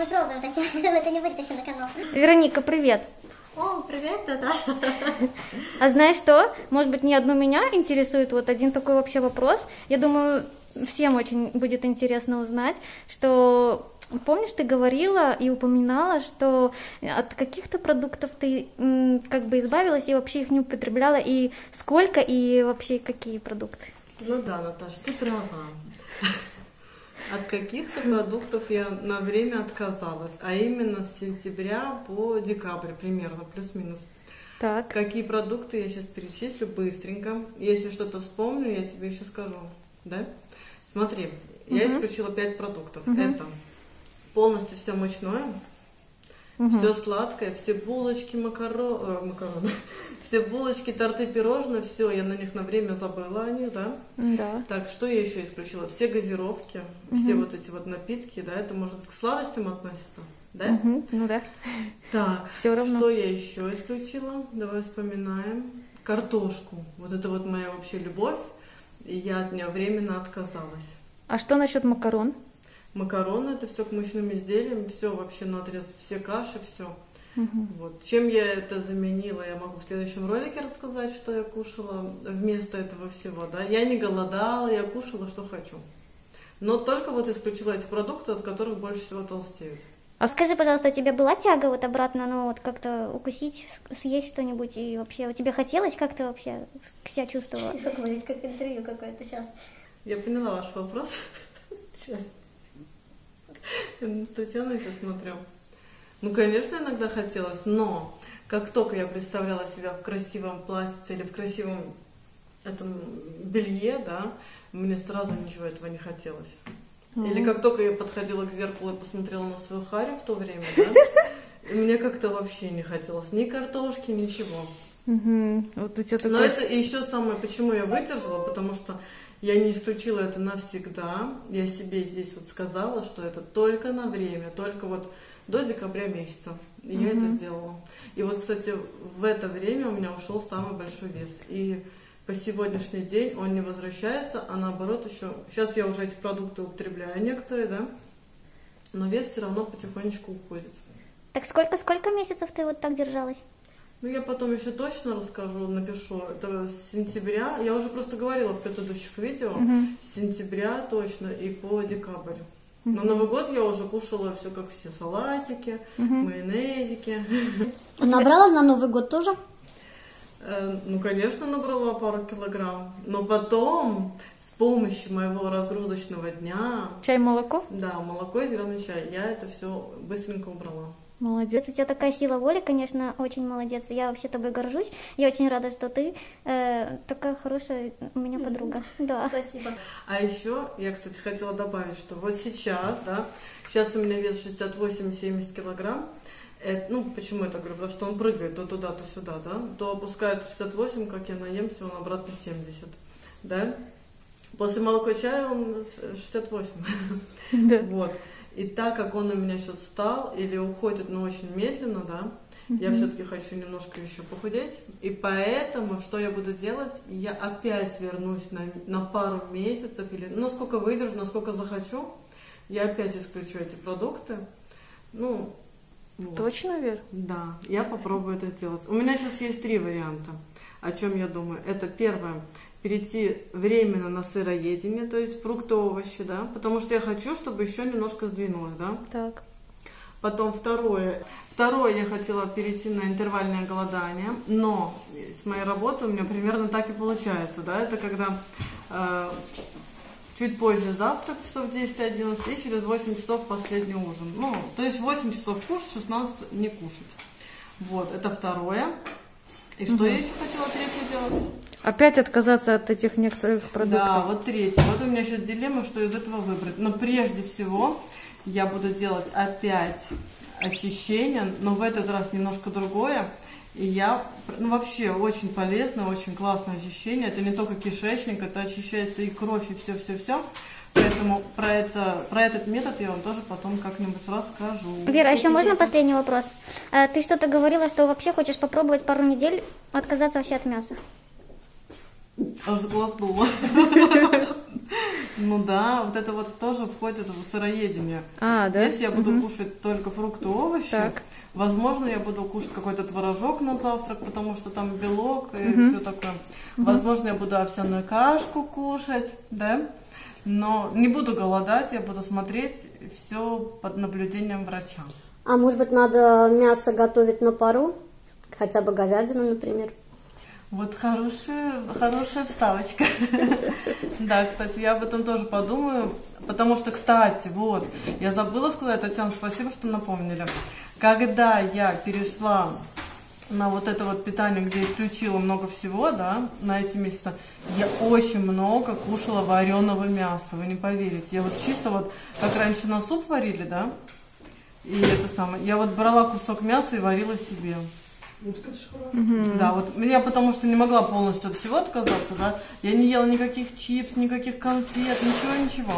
Мы пробуем, Татьяна, это не будет еще на канал. Вероника, привет. О, привет, Наташа. А знаешь что? Может быть, не одну меня интересует вот один такой вообще вопрос. Я думаю, всем очень будет интересно узнать, что... Помнишь, ты говорила и упоминала, что от каких-то продуктов ты как бы избавилась и вообще их не употребляла, и сколько, и вообще какие продукты? Ну да, Наташа, ты права. От каких-то продуктов я на время отказалась, а именно с сентября по декабрь примерно, плюс-минус. Так. Какие продукты я сейчас перечислю быстренько. Если что-то вспомню, я тебе еще скажу. Да? Смотри, я исключила 5 продуктов. Это... Полностью все мучное, все сладкое, все булочки, макароны, все булочки, торты, пирожные, все, я на них на время забыла, они, да? Да. Так, что я еще исключила? Все газировки, все вот эти вот напитки, да, это может к сладостям относится, да? Ну да. Так, все равно. Что я еще исключила? Давай вспоминаем. Картошку. Вот это вот моя вообще любовь, и я от нее временно отказалась. А что насчет макарон? Макароны, это все к мучным изделиям, все вообще наотрез, все каши, все. Вот. Чем я это заменила, я могу в следующем ролике рассказать, что я кушала вместо этого всего. Да? Я не голодала, я кушала, что хочу. Но только вот исключила эти продукты, от которых больше всего толстеют. А скажи, пожалуйста, у тебя была тяга вот обратно, ну вот как-то укусить, съесть что-нибудь, и вообще у тебя хотелось, как ты вообще себя чувствовала? Как интервью какое-то сейчас. Я поняла ваш вопрос. Сейчас. Татьяну еще смотрю. Ну, конечно, иногда хотелось, но как только я представляла себя в красивом платье или в красивом этом белье, да, мне сразу ничего этого не хотелось. Или как только я подходила к зеркалу и посмотрела на свою харю в то время, да, мне как-то вообще не хотелось ни картошки, ничего. Вот у тебя такое... Но это еще самое, почему я выдержала, потому что я не исключила это навсегда. Я себе здесь вот сказала, что это только на время, только вот до декабря месяца. И я это сделала. И вот, кстати, в это время у меня ушел самый большой вес. И по сегодняшний день он не возвращается, а наоборот еще... Сейчас я уже эти продукты употребляю некоторые, да? Но вес все равно потихонечку уходит. Так сколько месяцев ты вот так держалась? Ну, я потом еще точно расскажу, напишу. Это с сентября, я уже просто говорила в предыдущих видео, с сентября точно и по декабрь. Но Новый год я уже кушала все, как все, салатики, майонезики. Набрала на Новый год тоже? Ну, конечно, набрала пару килограмм. Но потом, с помощью моего разгрузочного дня... Чай, молоко? Да, молоко и зеленый чай. Я это все быстренько убрала. Молодец. У тебя такая сила воли, конечно, очень молодец. Я вообще тобой горжусь. Я очень рада, что ты такая хорошая у меня подруга. Да. Спасибо. А еще я, кстати, хотела добавить, что вот сейчас, да, сейчас у меня вес 68-70 килограмм. Ну, почему я так говорю? Потому что он прыгает то туда, то сюда, да. То опускается 68, как я наемся, он обратно 70, да. После молока чая он 68. Да. Вот. И так как он у меня сейчас стал или уходит, но очень медленно, да, я все-таки хочу немножко еще похудеть. И поэтому, что я буду делать, я опять вернусь на пару месяцев, или насколько выдержу, насколько захочу, я опять исключу эти продукты. Ну, вот. Точно, Вер? Да, я попробую это сделать. У меня сейчас есть 3 варианта, о чем я думаю. Это первое. Перейти временно на сыроедение, то есть фрукты, овощи, да, потому что я хочу, чтобы еще немножко сдвинулось, да. Так. Потом второе я хотела перейти на интервальное голодание, но с моей работы у меня примерно так и получается, да, это когда чуть позже завтрак, часов 10-11, и через 8 часов последний ужин, ну, то есть 8 часов кушать, 16 не кушать, вот, это второе. И что я еще хотела третье делать? Опять отказаться от этих некоторых продуктов. Да, вот третье. Вот у меня сейчас дилемма, что из этого выбрать. Но прежде всего я буду делать опять очищение, но в этот раз немножко другое. И я, ну вообще, очень полезное, очень классное очищение. Это не только кишечник, это очищается и кровь, и все-все-все. Поэтому про этот метод я вам тоже потом как-нибудь расскажу. Вера, а еще можно последний вопрос? Ты что-то говорила, что вообще хочешь попробовать пару недель отказаться вообще от мяса. Аж сглотнула. Ну да, вот это вот тоже входит в сыроедение. Да? Если я буду кушать только фрукты, овощи, возможно, я буду кушать какой-то творожок на завтрак, потому что там белок и все такое. Возможно, я буду овсяную кашку кушать, да? Но не буду голодать, я буду смотреть все под наблюдением врача. А может быть, надо мясо готовить на пару? Хотя бы говядину, например. Вот хорошая вставочка. Да, кстати, я об этом тоже подумаю. Потому что, кстати, вот, я забыла сказать, Татьяна, спасибо, что напомнили. Когда я перешла на вот это вот питание, где исключила много всего, да, на эти месяцы, я очень много кушала вареного мяса, вы не поверите. Я вот чисто вот, как раньше на суп варили, да, и это самое, я вот брала кусок мяса и варила себе. Да, вот я потому что не могла полностью от всего отказаться, да, я не ела никаких чипс, никаких конфет, ничего.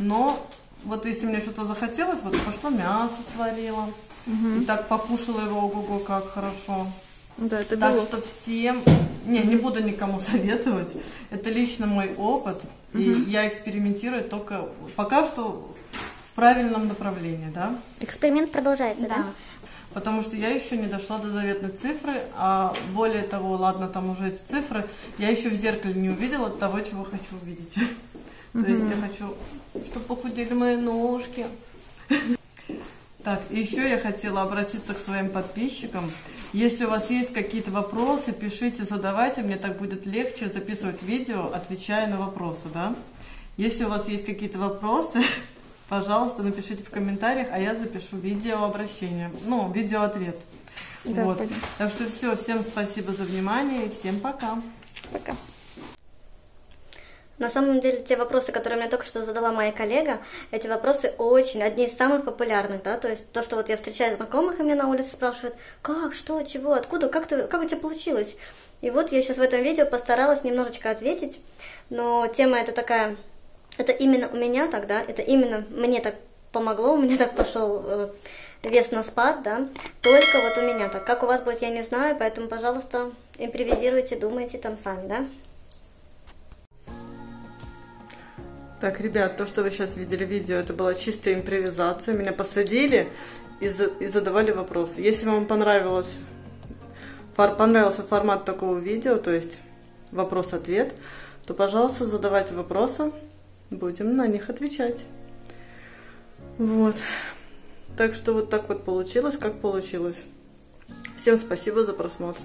Но вот если мне что-то захотелось, вот пошла мясо сварила, и так покушала его, ого-го, как хорошо. Да, это так было. Что всем, не буду никому советовать, это лично мой опыт, и я экспериментирую только пока что в правильном направлении, да. Эксперимент продолжается, да? Потому что я еще не дошла до заветной цифры, а более того, ладно, там уже эти цифры, я еще в зеркале не увидела того, чего хочу увидеть. То есть я хочу, чтобы похудели мои ножки. Так, еще я хотела обратиться к своим подписчикам. Если у вас есть какие-то вопросы, пишите, задавайте, мне так будет легче записывать видео, отвечая на вопросы, да? Если у вас есть какие-то вопросы... Пожалуйста, напишите в комментариях, а я запишу видеообращение, ну, видеоответ. Да, вот. Так что все, всем спасибо за внимание и всем пока. Пока. На самом деле, те вопросы, которые мне только что задала моя коллега, эти вопросы одни из самых популярных, да, то есть то, что вот я встречаю знакомых, и меня на улице спрашивают, как, что, чего, откуда, как у тебя получилось? И вот я сейчас в этом видео постаралась немножечко ответить, но тема эта такая... Это именно у меня тогда, это именно мне так помогло, у меня так пошел вес на спад, да, только вот у меня так. Как у вас будет, я не знаю, поэтому, пожалуйста, импровизируйте, думайте там сами, да. Так, ребят, то, что вы сейчас видели в видео, это была чистая импровизация. Меня посадили и задавали вопросы. Если вам понравился формат такого видео, то есть вопрос-ответ, то, пожалуйста, задавайте вопросы. Будем на них отвечать. Вот. Так что вот так вот получилось, как получилось. Всем спасибо за просмотр.